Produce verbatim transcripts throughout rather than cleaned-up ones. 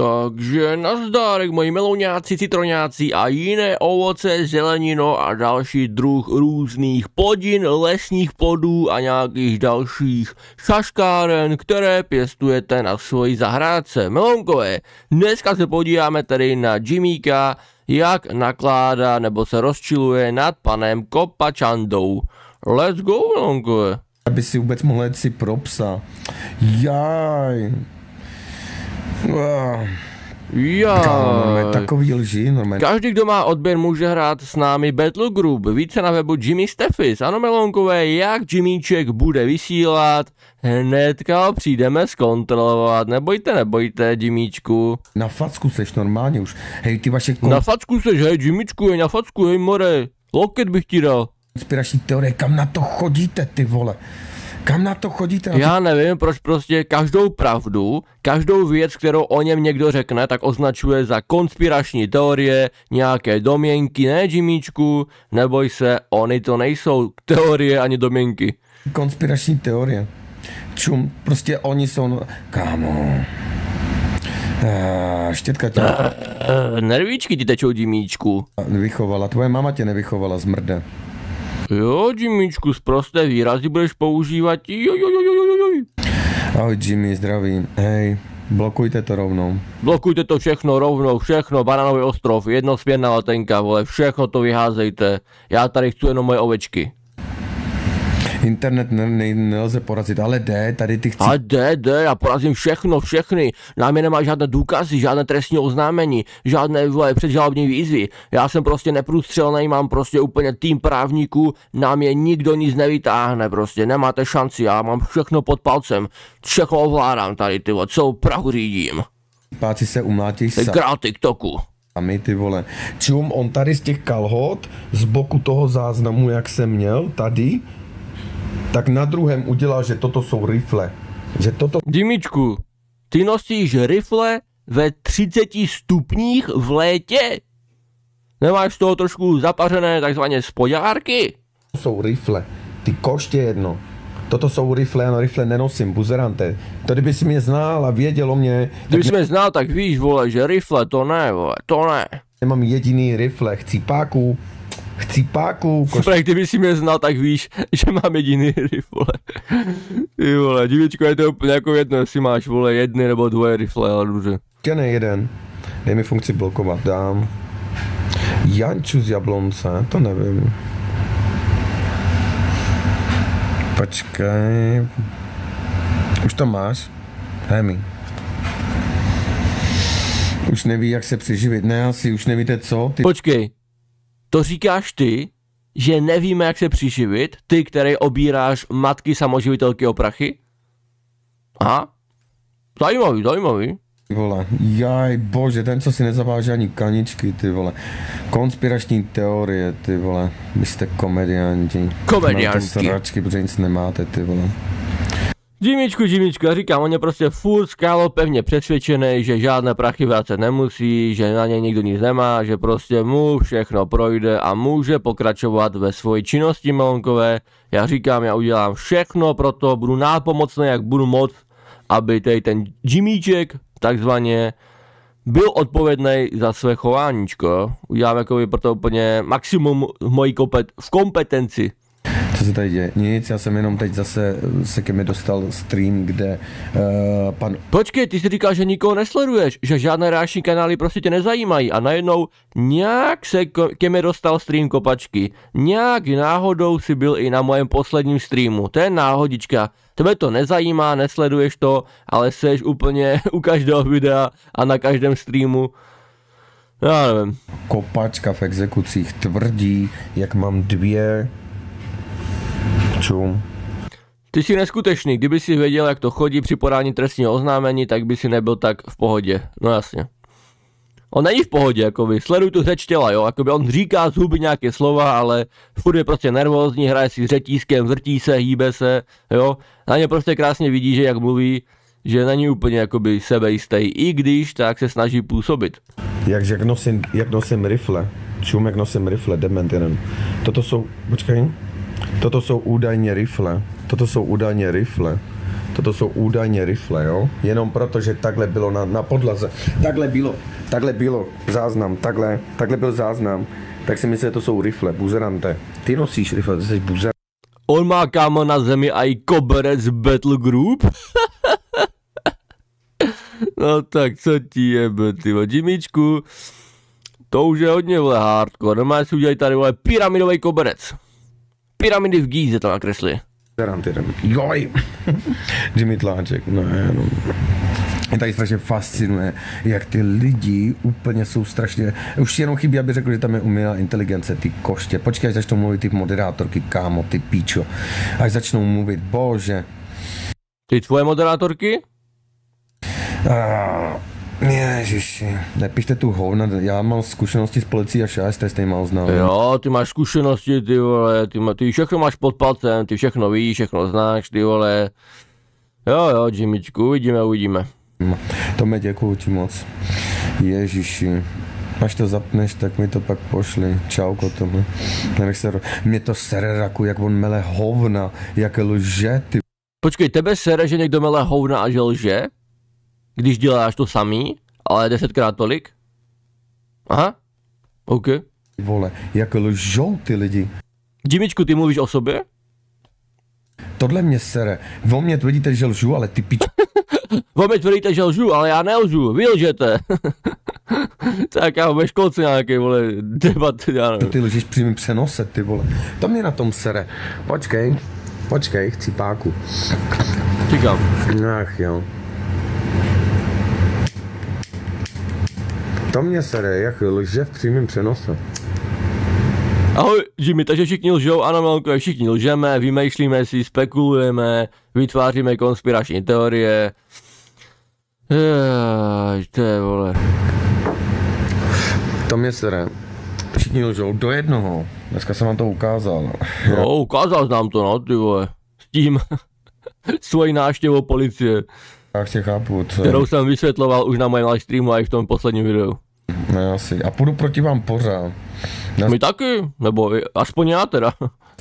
Takže nazdárek, moji melouňáci, citroňáci a jiné ovoce, zelenino a další druh různých plodin, lesních plodů a nějakých dalších šaškáren, které pěstujete na svoji zahrádce. Melounkové, dneska se podíváme tedy na Jimíka, jak nakládá nebo se rozčiluje nad panem Kopačandou. Let's go, melounkové. Aby si vůbec mohl jít si pro psa. Jaj. Wow. Kámo, takový lži, normálně. Každý, kdo má odběr, může hrát s námi Battle Group. Více na webu Jimmy Stejfis. Ano, melounkové, jak Jimíček bude vysílat, hnedka přijdeme zkontrolovat. Nebojte, nebojte, Jimíčku. Na facku seš normálně už. Hej, ty vaše kon... Na facku seš, hej, Jimíčku, hej, na facku, hej, more. Loket bych ti dal. Inspirační teorie, kam na to chodíte, ty vole? Kam na to chodíte? Já nevím, proč prostě každou pravdu, každou věc, kterou o něm někdo řekne, tak označuje za konspirační teorie, nějaké domněnky, ne, Jimíčku? Neboj se, oni to nejsou teorie ani domněnky. Konspirační teorie. Čum, prostě oni jsou... No... Kámo... Uh, štětka tě... Uh, nervíčky ti tečou, Jimíčku. Vychovala, tvoje máma tě nevychovala, zmrde. Jo, Jimíčku, zprosté výrazy budeš používat. Jo, jo, jo, jo, jo. Ahoj, Jimmy, zdravím. Hej, blokujte to rovnou. Blokujte to všechno rovnou, všechno, bananový ostrov, jednosměrná letenka, vole, všechno to vyházejte. Já tady chci jenom moje ovečky. Internet ne, ne, nelze porazit, ale jde, tady ty chci... Ale jde, jde, já porazím všechno, všechny. Na mě nemá žádné důkazy, žádné trestní oznámení, žádné vole, předžalobní výzvy. Já jsem prostě neprůstřelný, mám prostě úplně tým právníků, na mě nikdo nic nevytáhne, prostě nemáte šanci, já mám všechno pod palcem. Všechno ovládám tady, ty vole, celou Prahu řídím. Páci se umlátějí sami. Ty král TikToku. A my, ty vole. Čum, on tady z těch kalhot, z boku toho záznamu, jak jsem měl, tady... tak na druhém udělá, že toto jsou rifle. Že toto... Jimíčku, ty nosíš rifle ve třiceti stupních v létě? Nemáš z toho trošku zapařené takzvané spodárky? To jsou rifle, ty koště jedno. Toto jsou rifle, ano, rifle nenosím, buzerante. To kdybys mě znal a věděl o mě... Kdybys mě... mě znal, tak víš, vole, že rifle to ne, vole, to ne. Nemám jediný rifle, chcípáků. Chcípáku, koště... Kdyby si mě znal, tak víš, že mám jediný rifle. Ty vole, Jimíčku, je to úplně jako jedno, jestli máš, vole, jedny nebo dvoje rifle, ale dobře. Tě ne jeden. Dej mi funkci blokovat, dám. Janču z Jablonce, to nevím. Počkej. Už to máš? Hemi. Už neví, jak se přeživit, ne asi, už nevíte co. Ty... Počkej. To říkáš ty, že nevíme, jak se přiživit, ty, který obíráš matky samoživitelky o prachy? Aha, zajímavý, zajímavý. Vole, jaj bože, ten, co si nezaváže ani kaničky, ty vole. Konspirační teorie, ty vole. Vy jste komedianti. Komedianti. Sračky, protože nic nemáte, ty vole. Jimíčku, Jimíčku, já říkám, on je prostě furt skálo pevně přesvědčený, že žádné prachy vracet nemusí, že na něj nikdo nic nemá, že prostě mu všechno projde a může pokračovat ve svoji činnosti, melounkové. Já říkám, já udělám všechno pro to, budu nápomocný, jak budu moct, aby tady ten Jimíček, takzvaně, byl odpovědný za své chováníčko. Udělám jakoby proto úplně maximum mojí v kompetenci. Co se tady děje? Nic, já jsem jenom teď zase se ke mně dostal stream, kde uh, pan... Počkej, ty jsi říkal, že nikoho nesleduješ, že žádné reakční kanály prostě tě nezajímají a najednou nějak se ke mně dostal stream Kopačky. Nějak náhodou si byl i na mojem posledním streamu, to je náhodička. Tebe to nezajímá, nesleduješ to, ale seš úplně u každého videa a na každém streamu. Já nevím. Kopačka v exekucích tvrdí, jak mám dvě... Čum. Ty jsi neskutečný, kdyby si věděl, jak to chodí při podání trestního oznámení, tak by si nebyl tak v pohodě, no jasně. On není v pohodě, jakoby, sleduj tu řeč těla, jo, jakoby on říká z huby nějaké slova, ale furt je prostě nervózní, hraje si s řetízkem, vrtí se, hýbe se, jo. Na ně prostě krásně vidí, že jak mluví, že není úplně jakoby sebejistý, i když tak se snaží působit. Jakže jak nosím, jak nosím rifle, čum, jak nosím rifle, dement jenom. Toto jsou, počkej. Toto jsou údajně rifle. Toto jsou údajně rifle. Toto jsou údajně rifle, jo? Jenom proto, že takhle bylo na, na podlaze. Takhle bylo, takhle bylo záznam, takhle, takhle byl záznam. Tak si myslím, že to jsou rifle, buzerante. Ty nosíš rifle, ty jsi buzerante. On má kámo na zemi a i koberec Battle Group? No tak co ti jebe, tyvo, Jimíčku. To už je hodně vole hardcore, normálně si udělají tady vole pyramidový koberec. Pyramidy v Gíze to nakresli. Joj, Jimmy Tláček, no jenom. Mě tady strašně fascinuje, jak ty lidi úplně jsou strašně, už jenom chybí, aby řekl, že tam je umělá inteligence, ty koště. Počkej, až začnou mluvit ty moderátorky, kámo, ty píčo. Až začnou mluvit, bože. Ty tvoje moderátorky? Ah. Ježiši, nepište tu hovna, já mám zkušenosti s policií a šest, jste málo znám. Jo, ty máš zkušenosti, ty vole, ty, má, ty všechno máš pod palcem, ty všechno víš, všechno znáš, ty vole. Jo, jo, Jimíčku, uvidíme, uvidíme. To mě děkuju ti moc. Ježiši, až to zapneš, tak mi to pak pošli. Čauko tomu. Ro... Mě to sere raku, jak on mele hovna, jak lže, ty. Počkej, tebe sere, že někdo mele hovna a že lže? Když děláš to samý, ale desetkrát tolik? Aha, OK. Vole, jak lžou ty lidi. Jimíčku, ty mluvíš o sobě? Tohle mě sere. Vo mě tvrdíte, že lžu, ale ty pič... Vo mě tvrdíte, že lžu, ale já nelžu, vy lžete. Tak já ve školce nějaký, vole, debat, já nevím. Ty lžíš přímým přenose, ty vole. To mě na tom sere. Počkej, počkej, chci páku. Říkám. Ach jo. To mě sere, jak lže v přímém přenose. Ahoj Jimmy, takže všichni lžou, ano Melko, všichni lžeme, vymýšlíme si, spekulujeme, vytváříme konspirační teorie. Jeeeej, to je vole. To mě sere, všichni lžou do jednoho, dneska jsem vám to ukázal. No, ukázal jsem to, no ty vole, s tím, svojí návštěvou policie. Já tě chápu, co... Kterou jsem vysvětloval už na mém live streamu a i v tom posledním videu. No asi. A půjdu proti vám pořád. Na... My taky, nebo aspoň já teda.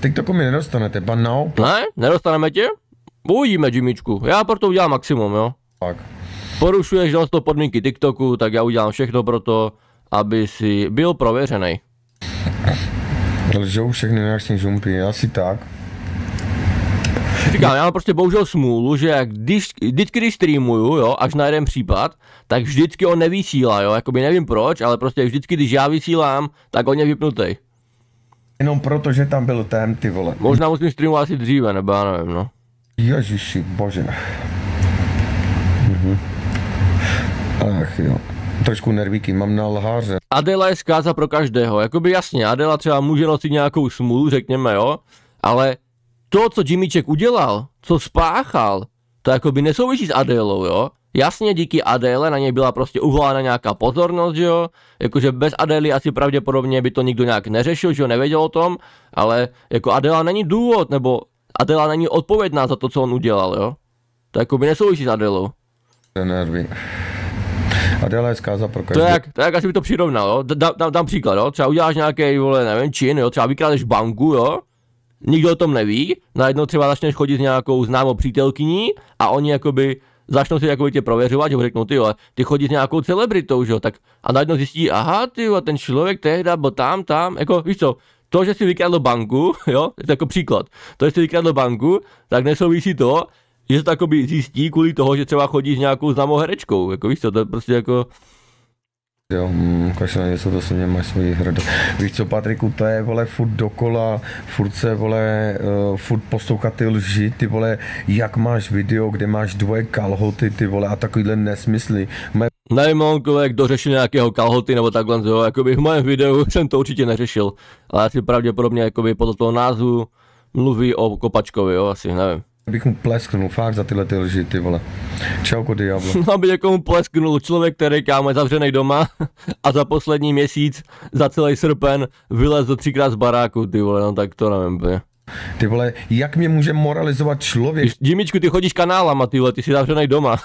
TikToku mi nedostanete, ba no. Ne, nedostaneme tě? Uvidíme, Jimíčku. Já proto udělám maximum, jo. Tak. Porušuješ to podmínky TikToku, tak já udělám všechno pro to, aby si byl prověřený. Lžou všechny reakční žumpy, asi tak. Říkám, já mám prostě bohužel smůlu, že když, vždycky když streamuju, jo, až na jeden případ, tak vždycky on nevysílá, jo, jakoby nevím proč, ale prostě vždycky, když já vysílám, tak on je vypnutý. Jenom proto, že tam byl ten, ty vole. Možná musím streamovat asi dříve, nebo já nevím, no. Ježiši, bože. Mhm. Ach jo. Trošku nervíky, mám na lháře. Adéla je zkáza pro každého, jakoby jasně, Adéla třeba může nosit nějakou smůlu, řekněme, jo, ale... To, co Jimíček udělal, co spáchal, to jakoby nesouvisí s Adélou, jo? Jasně, díky Adéle na něj byla prostě uhlána nějaká pozornost, že jo? Jakože bez Adély asi pravděpodobně by to nikdo nějak neřešil, že jo? Nevěděl o tom, ale jako Adéla není důvod, nebo Adéla není odpovědná za to, co on udělal, jo? To jakoby nesouvisí s Adélou. Nervy. Adéla je zkáza pro každý. To jak, to jak asi by to přirovnal, jo? Dám, dám, dám příklad, jo? Třeba uděláš nějaký, vole, nevím, čin, jo? Třeba vykrádeš banku, jo? Nikdo o tom neví, najednou třeba začneš chodit s nějakou známou přítelkyní a oni jakoby začnou si jakoby tě prověřovat, že řeknou ty jo, ty chodíš s nějakou celebritou, že jo, tak a najednou zjistí, aha ty jo, ten člověk tehda, bo tam, tam, jako víš co, to, že si vykradl banku, jo, je to jako příklad, to, že si vykradl banku, tak nesouvisí to, že se to jakoby zjistí kvůli toho, že třeba chodíš s nějakou známou herečkou, jako víš co, to je prostě jako... Jo, hmm, kašle na něco, to se mě máš svoji hrdo. Víš co, Patriku, to je, vole, furt dokola, furt se, vole, uh, furt poslouchat ty lži, ty vole, jak máš video, kde máš dvoje kalhoty, ty vole, a takovýhle nesmysly. Moje... Nevím, kdo řešil nějakého kalhoty nebo takhle, jo, jakoby v mém videu jsem to určitě neřešil, ale asi pravděpodobně, jakoby podle toho názvu mluví o Kopačkovi, jo, asi, nevím. Abych mu plesknul, fakt za tyhle ty lži, ty vole. Čauko, diablo. No, aby někomu plesknul člověk, který kámo je zavřený doma a za poslední měsíc, za celý srpen, vylezl třikrát z baráku, ty vole, no tak to nevím, ne. Ty vole, jak mě může moralizovat člověk? Jimíčku, ty chodíš kanálama, ty vole, ty jsi zavřený doma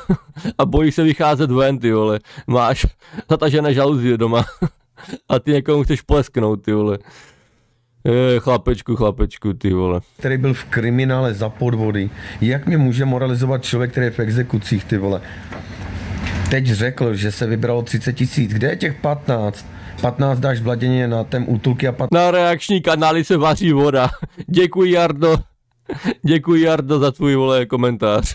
a bojíš se vycházet ven, ty vole. Máš zatažené žaluzie doma a ty někomu chceš plesknout, ty vole. Je, chlapečku, chlapečku, ty vole. Který byl v kriminále za podvody. Jak mě může moralizovat člověk, který je v exekucích, ty vole? Teď řekl, že se vybralo třicet tisíc. Kde je těch patnáct? patnáct dáš bladěně na ten útulky a patnáct... Na reakční kanály se vaří voda. Děkuji, Jardo. Děkuji, Jardo, za tvůj, vole, komentář.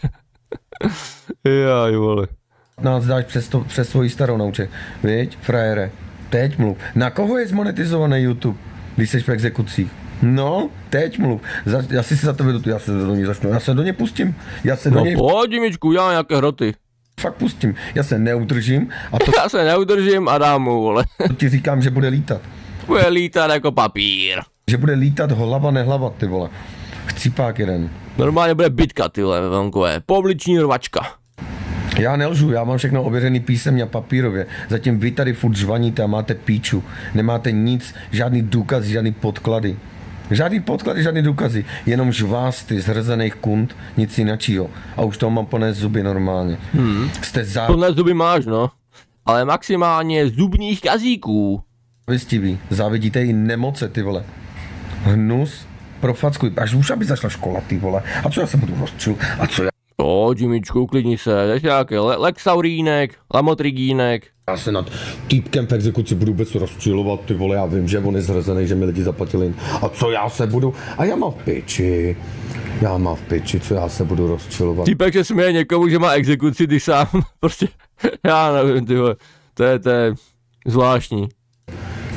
Jaj, vole. patnáct dáš přes, to, přes svoji starou nauček. Viď, frajere. Teď mluv. Na koho je zmonetizovaný YouTube, když jsi v exekucích? No, teď mluv. Za, já si za tebe do, já se do něj začnu. Já se do něj pustím. Já se no do něj... pojď, Jimíčku, já nějaké hroty. Fakt pustím. Já se neudržím a to... Já se neudržím a dám mu, vole. To ti říkám, že bude lítat. Bude lítat jako papír. Že bude lítat hlava, nehlava, ty vole. Chcípák jeden. Normálně bude bitka, ty vole, venkové. Pobliční rvačka. Já nelžu, já mám všechno ověřený písemně a papírově. Zatím vy tady furt žvaníte a máte píču. Nemáte nic, žádný důkaz, žádný podklady. Žádný podklady, žádný důkazy. Jenom žvásty zhrzených kund, nic jináčího. A už toho mám plné zuby normálně. Hmm. Jste zá... Plné zuby máš, no. Ale maximálně zubních kazíků. Vystivý, závidíte i nemoce, ty vole. Hnus, profackuj. Až už aby zašla škola, ty vole. A co já se budu rozčil? A co já... O, Jimíčku, klidni se, jdeš nějaký le lexaurínek, lamotrigínek. Já se nad týpkem v exekuci budu vůbec rozčilovat, ty vole, já vím, že on je zhrzený, že mi lidi zaplatili. A co já se budu, a já mám v piči, já mám v piči, co já se budu rozčilovat. Týpek se směje někomu, že má exekuci, když sám, prostě, já nevím, ty vole, to je, to je zvláštní.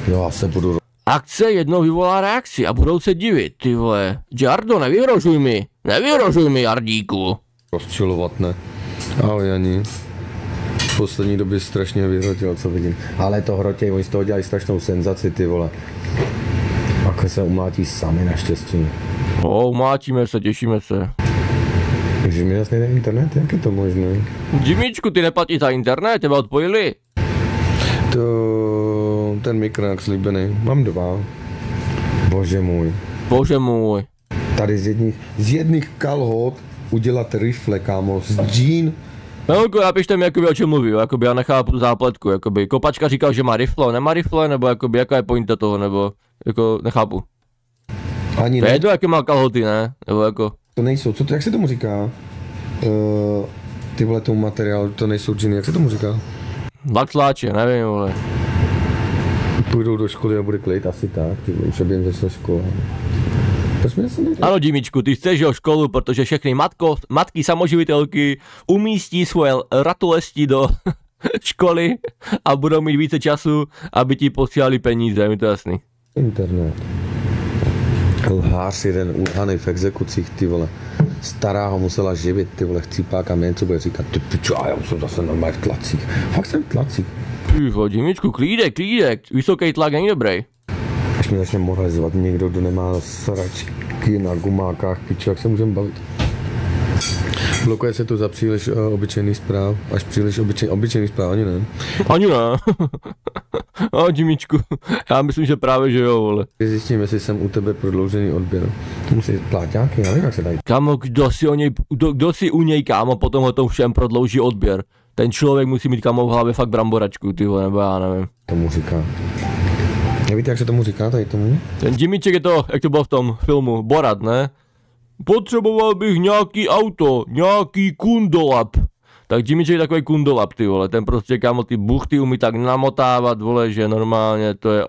Já se budu... Akce jednou vyvolá reakci a budou se divit, ty vole. Jardo, nevyhrožuj mi, nevyhrožuj mi, Jardíku. Rozčilovat, ne? Ahoj, Jani. V poslední době strašně vyhrotil, co vidím. Ale to hrotěj, oni z toho dělají strašnou senzaci, ty vole. Pak se umlátí sami, naštěstí. O, umlátíme se, těšíme se. Takže mi jasně nejde internet, jak je to možné? Jimíčku, ty neplatíš za internet, tebe odpojili. To... ten mikrák slíbený. Mám dva. Bože můj. Bože můj. Tady z jedných, z jedných kalhot udělat rifle, kámo, z džín. Velko, napište mi, jakoby, o čem mluví, jakoby, já nechápu zápletku, jakoby, Kopačka říkal, že má rifle, nemá rifle, nebo jakoby, jaká je pointa toho, nebo, jako, nechápu. Ani to ne. Je jedno, jaké má kalhoty, ne, nebo jako. To nejsou, co to, jak se tomu říká? Uh, ty vole, tomu materiálu, to nejsou džiny, jak se tomu říká? Laksláče, nevím, vole. Půjdou do školy a bude klid, asi tak, ty vole, už aby jim začala škola. Ano, Jimíčku, ty chceš o školu, protože všechny matko, matky samoživitelky umístí svoje ratolesti do školy a budou mít více času, aby ti posílali peníze, mi to jasný. Internet. Lhář jeden ulhaný v exekucích, ty vole. Stará ho musela živit, ty vole, chcípák a mě co bude říkat, ty pičo, já jsem zase normálně v tlacích. Fakt jsem v tlacích. Tyvo, Jimíčku, klídek, klídek, vysoký tlak není dobrý. Až mě začne moralizovat někdo, kdo nemá sračky na gumákách, pičo, jak se můžeme bavit? Blokuje se to za příliš uh, obyčejný zpráv, až příliš obyčej, obyčejný zpráv, ani ne. Ani ne. No, Jimíčku, já myslím, že právě že jo, vole. Zjistím, jestli jsem u tebe prodloužený odběr. To musí pláťáky, já nevím, jak se dají. Kámo, kdo si, o něj, kdo, kdo si u něj, kámo, potom ho tom všem prodlouží odběr. Ten člověk musí mít, kámo, v hlavě fakt bramboračku, ty vole, nebo já nevím. Tomu říká. Nevíte, jak se tomu říká tady tomu? Ten Jimíček je to, jak to bylo v tom filmu, Borat, ne? Potřeboval bych nějaký auto, nějaký kundolap. Tak Jimíček je takový kundolap, ty vole, ten prostě, kámo, ty buchty umí tak namotávat, vole, že normálně to je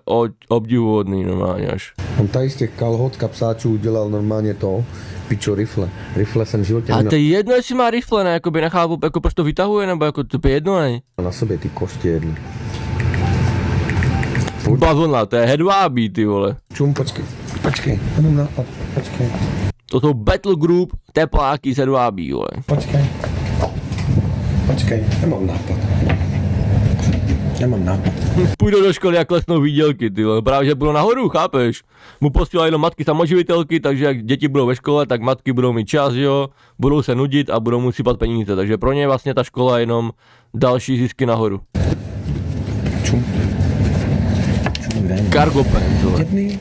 obdivuhodný, normálně až. On tady z těch kalhot kapsáčů udělal normálně to, pičo, rifle. Rifle jsem v životě... A to je jedno, jestli má rifle, ne, jakoby nechápu, jako proč to vytahuje, nebo jako to je jedno, ne? Na sobě ty koště jedli. Bavlna, to je hedvábí, ty vole. Čum, počkej, počkej, jenom nápad, počkej. To jsou Battle Group, tepláky z hedvábí, vole. Počkej, počkej, nemám nápad. Nemám nápad. Půjdou do školy a klesnou výdělky, ty vole, právě že budou nahoru, chápeš? Mu posílají jenom matky samoživitelky, takže jak děti budou ve škole, tak matky budou mít čas, jo? Budou se nudit a budou mu sypat peníze, takže pro ně vlastně ta škola je jenom další zisky nahoru. Čum. Cargo pen, tohle. Jedný.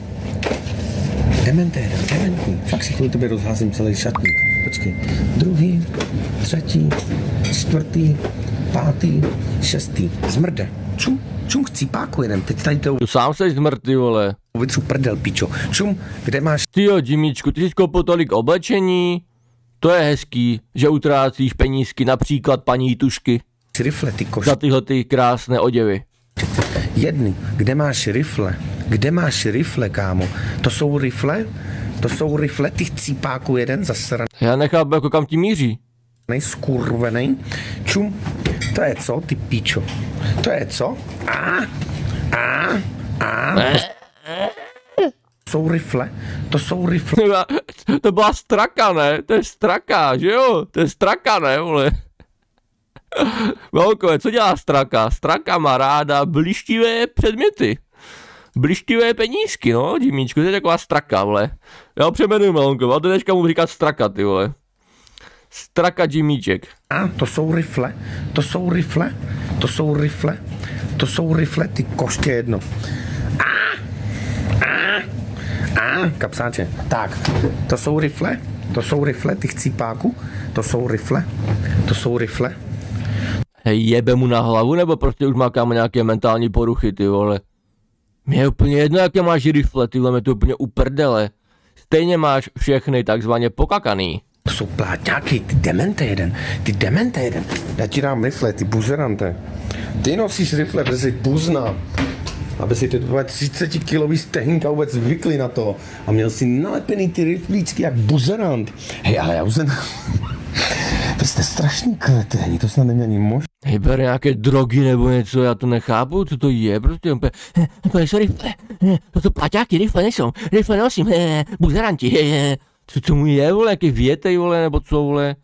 Dementéra, dementní. Fakt si kvůli tobě rozházím celý šatník. Počkej. Druhý, třetí, čtvrtý, pátý, šestý. Zmrde. Čum, čum, chcípáku jenom. Teď tady to... Tu sám seš zmrt, ty vole. vytřu prdel, pičo. Čum, kde máš? Ty jo, Jimíčku, ty jsi koupil tolik oblečení. To je hezký, že utrácíš penízky, například paní Tušky. Rifle, ty koš. Za tyhle ty krásné oděvy. Jedny, kde máš rifle? Kde máš rifle, kámo? To jsou rifle? To jsou rifle těch cípáků jeden zasraný. Já nechápu, jako kam ti míří. Nejskurvený. Čum, to je co, ty píčo? To je co? A, a, a. Jsou rifle, to jsou rifle. To byla straka, ne? To je straka, že jo? To je straka, ne, vole? Velkové, co dělá straka? Straka má ráda blištivé předměty. Blištivé penízky, no, Jimíčku, to je taková straka, vole. Já ho přemenuji, Melonko, ale dneška mu říkat straka, ty vole. Straka Jimíček. A, to jsou rifle, to jsou rifle, to jsou rifle, to jsou rifle, ty koště jedno. A, a, a, kapsáče, tak, to jsou rifle, to jsou rifle, těch cípáků, to jsou rifle, to jsou rifle. Hej, jebe mu na hlavu, nebo prostě už má kámo nějaké mentální poruchy, ty vole. Mě je úplně jedno, jaké máš rifle, tyhle, mě to úplně uprdele. Stejně máš všechny takzvaně pokakaný. To jsou plátňáky, ty demente jeden, ty demente jeden. Já ti dám rifle, ty buzerante. Ty nosíš rifle, protože jsi buzna. Aby si ty třicetikilový stehinka vůbec zvykli na to. A měl si nalepený ty riflíčky jak buzerant. Hej, ale já už jsem... Vy jste strašný kreténi, to snad není ani možné. Hej, ber nějaké drogy nebo něco, já to nechápu, co to je, prostě on pe... To nejsou rifle, to jsou plaťáky, rifle nejsou, rifle nenosím, buzeranti, co to mu je, vole, jaký větej, vole, nebo co, vole?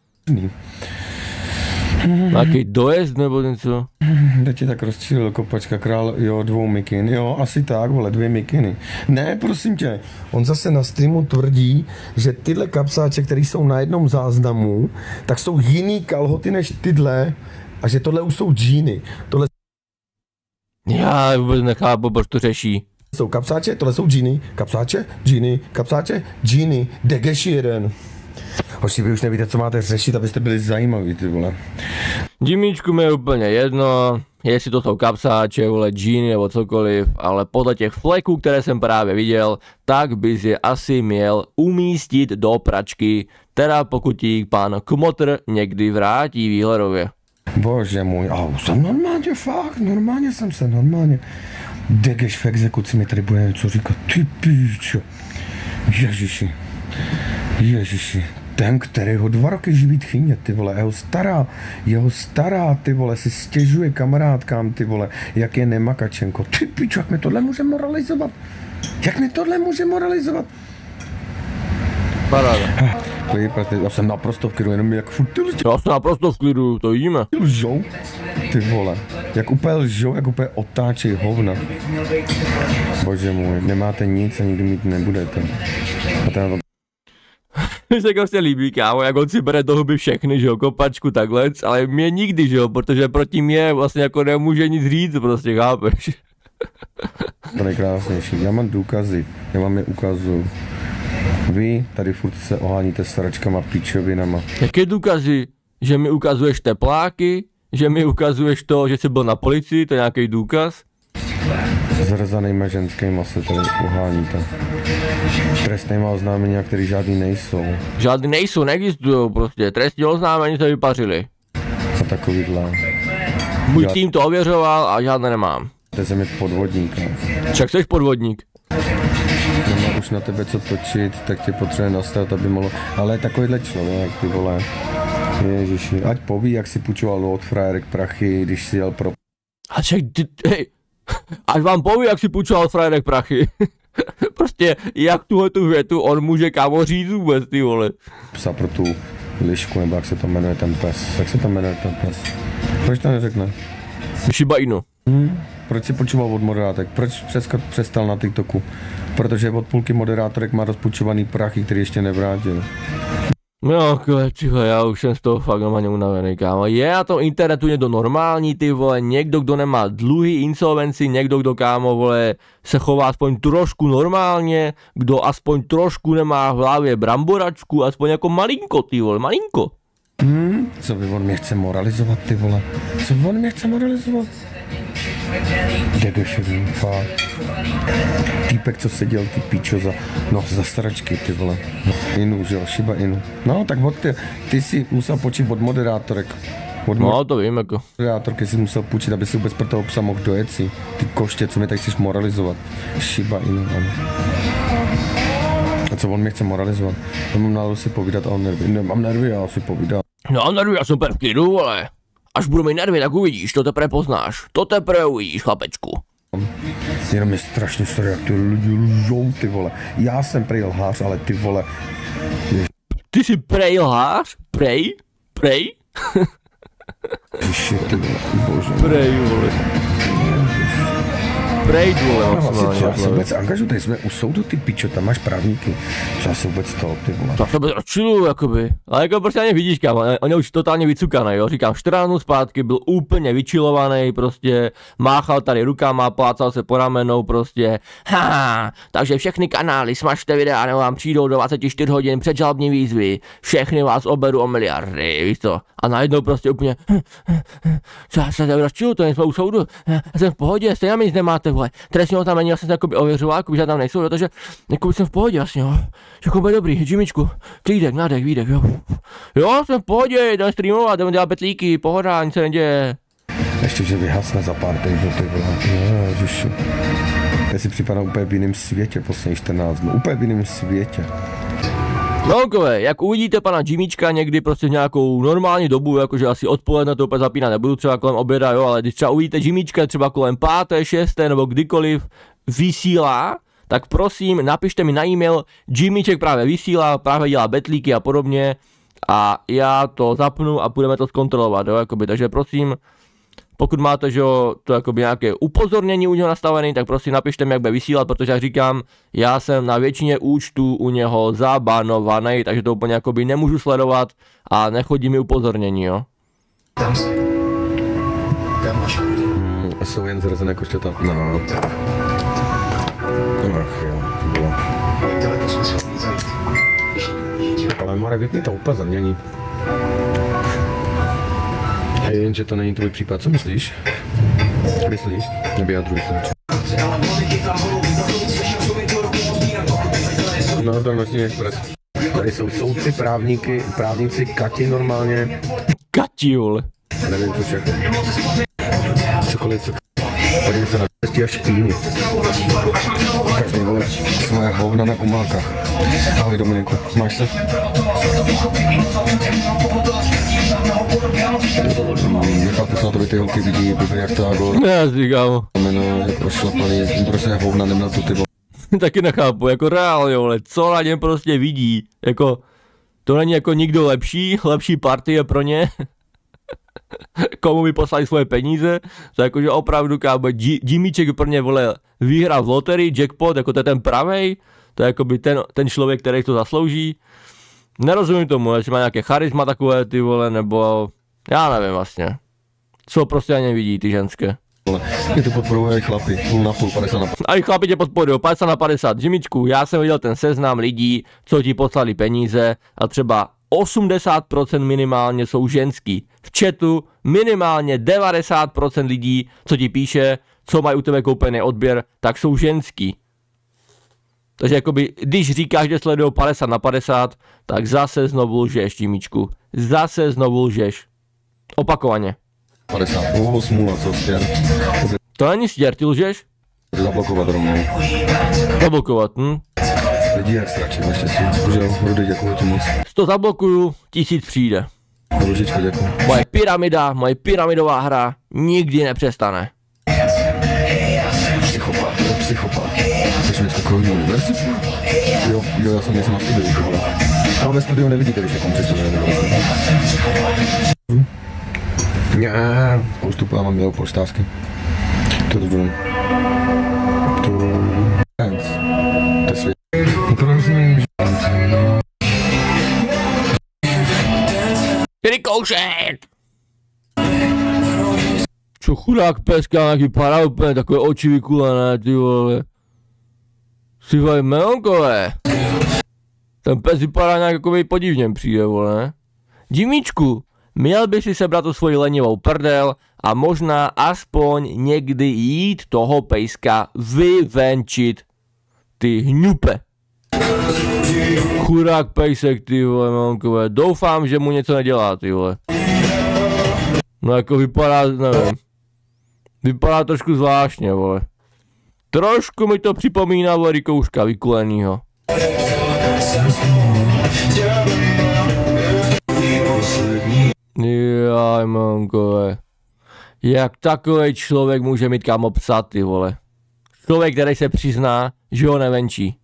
Nějaký dojezd nebo něco? Kde ti tak rozčílil Kopačka král, jo, dvou mikiny, jo, asi tak, vole, dvě mikiny. Ne, prosím tě, on zase na streamu tvrdí, že tyhle kapsáče, které jsou na jednom záznamu, tak jsou jiný kalhoty než tyhle a že tohle už jsou džíny, tohle... Já vůbec nechápu, proč to řeší. Jsou kapsáče, tohle jsou džíny, kapsáče, džíny, kapsáče, džíny, degeši jeden. Hoši, vy už nevíte, co máte řešit, abyste byli zajímaví, ty vole. Jimíčku, mi je úplně jedno, jestli to jsou kapsáče, vole, džíny nebo cokoliv, ale podle těch fleků, které jsem právě viděl, tak bys je asi měl umístit do pračky, teda pokud ti pan Kmotr někdy vrátí výhledově. Bože můj, a jsem normálně, fakt, normálně jsem se, normálně. Degeš v exekuci mi tady bude něco říkat, ty píčo. Ježiši. Ježiši, ten, který ho dva roky živí tchýně, ty vole, jeho stará, jeho stará, ty vole, si stěžuje kamarádkám, ty vole, jak je nemakačenko. Ty pičo, jak mi tohle může moralizovat? Jak mi tohle může moralizovat? Paráda. Já jsem naprosto v klidu, jenom jak furt ty lžou. Já jsem naprosto v klidu, to vidíme. Ty lžou, ty vole, jak úplně lžou, jak úplně otáčej hovna. Bože můj, nemáte nic a nikdy mít nebudete. A ten... Mně se prostě líbí, kámo, jak on si bere do huby všechny, že jo, Kopačku, takhle, ale mě nikdy, že jo, protože proti mě vlastně jako nemůže nic říct, prostě, chápeš? To nejkrásnější, já mám důkazy, já vám je ukazuju. Vy tady furt se oháníte sračkama, píčovinama. Jaké důkazy? Že mi ukazuješ tepláky? Že mi ukazuješ to, že jsi byl na policii, to je nějaký důkaz? Zrzanýma ženskýma se tady oháníte. Trestnýma oznámení, který žádný nejsou. Žádný nejsou, neexistují prostě. Trestní oznámení se vypařili. A takovýhle. Můj Žád... tým to ověřoval a žádné nemám. Teď jsem je podvodníka. Však jsi podvodník. Nemá už na tebe co točit, tak tě potřebuje nastat, aby mohlo... Ale takovýhle člověk, ty vole. Ježiši, ať poví, jak si půjčoval od frajerek prachy, když si jel pro... A však ty... Hej. Až vám poví, jak si půjčoval od frajerek prachy. Prostě, jak tuhle tu větu on může kámo říct vůbec, ty vole. Psa pro tu lišku, nebo jak se to jmenuje ten pes. Jak se to jmenuje ten pes? Proč to neřekne? Shiba Inu. Hmm? Proč si počíval od moderátek? Proč přestal na TikToku? Protože od půlky moderátorek má rozpůjčovaný prachy, který ještě nevrátil. No, kolečiho, já už jsem z toho fakt normálně unavený, kámo. Je na tom internetu někdo normální, ty vole, někdo, kdo nemá dluhy, insolvenci, někdo, kdo, kámo, vole, se chová aspoň trošku normálně, kdo aspoň trošku nemá v hlavě bramboračku, aspoň jako malinko, ty vole, malinko. Hmm, co by on mě chce moralizovat, ty vole? Co by on mě chce moralizovat? Dedešový, fakt. Týpek, co seděl, ty píčo, za, no, za sračky, ty vole. Inu, že jo, Shiba Inu. No, tak od ty, ty jsi musel počít od moderátorek. Od no, to vím, jako. Moderátorky jsi musel půjčit, aby si vůbec pro toho psa mohl dojet si. Ty koště, co mi tak chceš moralizovat. Shiba Inu, ano. A co on mě chce moralizovat? Já mám náladu si povídat a on nervy. Ne, mám nervy, já si povídám. Já mám nervy, já jsem úplně v klidu, ale až budu mít nervy, tak uvidíš, to teprve poznáš. To teprve uvidíš, chlapečku. Jenom je strašně srý, jak ty lidi lžou, ty vole. Já jsem prej lhář, ale ty vole. Jež... Ty jsi prej lhář? Prej? Prej? Ježiši, ty vole, bože. Prej, vole. Prej, vole, co já se vůbec angažu, tady jsme u soudu, ty pičo, tam máš právníky, co já se vůbec toho, ty vole. To já se vůbec rozčiluju, jakoby, ale jako prostě ani vidíš, kámo, on je už totálně vycukaný, jo, říkám, čtrnáct dnů zpátky byl úplně vyčilovaný, prostě, máchal tady rukama, plácal se po ramenou, prostě, haha, takže všechny kanály, smažte videa, nebo vám přijdou do dvacet čtyři hodin předžalobní výzvy, všechny vás oberu o miliardy, víš co, a najednou prostě úplně, co já se tady rozčiluju, to nejsme u soudu, já jsem v pohodě, stejně nic nemáte. Trestně ho tam není, vlastně jakoby ověřoval, jakoby žádná tam nejsou, protože jakoby jsem v pohodě vlastně, jo. Jakoby bude dobrý, Jimíčku, klídek, nádech, výdech, jo. Jo, jsem v pohodě, jdeme streamovat, jdeme dělat betlíky, pohoda, nic se neděje. Ještě, že vyhasne za pár týdnů, ty vole, ježiši. Já si připadám úplně v jiném světě, poslední čtrnáct dnů, úplně v jiném světě. Noukové, jak uvidíte pana Jimíčka někdy prostě v nějakou normální dobu, jakože asi odpoledne to úplně zapínat nebudu, třeba kolem oběda, jo, ale když třeba uvidíte Jimíčka třeba kolem páté, šesté nebo kdykoliv vysílá, tak prosím napište mi na e-mail, Jimíček právě vysílá, právě dělá betlíky a podobně a já to zapnu a budeme to zkontrolovat, jo, jakoby, takže prosím, pokud máte, že jo, to jakoby nějaké upozornění u něho nastavené, tak prosím napište mi, jak bude vysílat, protože jak říkám, já jsem na většině účtů u něho zabanovaný, takže to úplně jakoby nemůžu sledovat a nechodí mi upozornění, jo. Tam jsi. Tam máš. Hmm, jsou jen zrazené koštěta. No. Ach jo, to bylo. Ale Marek, vypni to upozornění. Jenže to není tvůj případ, co myslíš? Myslíš? Nevyjadruj se. No, to noční expres. Tady jsou soudci, právníky, právníci, Kati normálně. Kati, vole. Nevím, co všechno. Cokoliv, co... Podívej se na štěstí a špíny. Každý, vole, svoje hovna na umákách. Ahoj, Dominiku, máš se? Nechápu se na to, by ty holky vidí, by jak to agor. Já si kámo. Jako šlapaný, prostě hovna nemá tu ty vole. Taky nechápu, jako reálně, vole, co na něm prostě vidí. Jako, to není jako nikdo lepší, lepší partie pro ně. Komu by poslali svoje peníze, to jakože opravdu kámo, Jimíček pro ně, vole, výhra v loterii, jackpot, jako to je ten pravej, to je jakoby ten, ten člověk, který to zaslouží. Nerozumím tomu, jestli má nějaké charisma takové, ty vole, nebo já nevím vlastně, co prostě ani vidí ty ženské. Mě to podporuje chlapi, půl na půl, padesát na padesát. A i chlapi tě podporují, padesát na padesát. Jimíčku, já jsem viděl ten seznam lidí, co ti poslali peníze a třeba osmdesát procent minimálně jsou ženský. V chatu minimálně devadesát procent lidí, co ti píše, co mají u tebe koupený odběr, tak jsou ženský. Takže jakoby, když říkáš, že sledují padesát na padesát, tak zase znovu lžeš, Jimíčku. Zase znovu lžeš. Opakovaně. padesát, oh, smůla, co stěr. To není stěr, ty lžeš? Zablokovat rovnou. Zablokovat, hm? Lidi jak stračím, ještě si. Bože, Rudy, děkuji ti moc. sto zablokuju, tisíc přijde. Ružička, děkuji. Moje pyramida, moje pyramidová hra nikdy nepřestane. Psychopat, psychopat. Jsi něco takového univerzitu? Jo, jo, já jsem něco na studiu vychovala. Ale ve studiu nevidíte, když jakom přesto nevěděl. Hm? Něááá, postupu já mám jeho poštářky. To je to. To je to svět. Opravdu si nevím, že... Rikoušek! Co chudák peská, nějaký padá úplně, takové oči vykulené, ty vole. Sivaj melonkové. Ten pes vypadá nějak podivně přijde, vole. Jimíčku, Měl by si sebrat tu svoji lenivou prdel a možná aspoň někdy jít toho pejska vyvenčit. Ty hňupe. Chudák pejsek, ty vole, mamkové. Doufám, že mu něco nedělá, ty vole. No jako vypadá, nevím. Vypadá trošku zvláštně, vole. Trošku mi to připomíná, vole, rykouška vykulenýho. Jaj, mamkové. Jak takový člověk může mít kam psa, ty vole. Člověk, který se přizná, že ho nevenčí.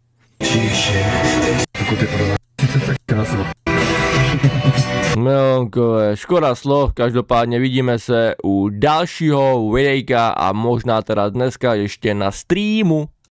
Milonkové, škoda slov, každopádně vidíme se u dalšího videjka a možná teda dneska ještě na streamu.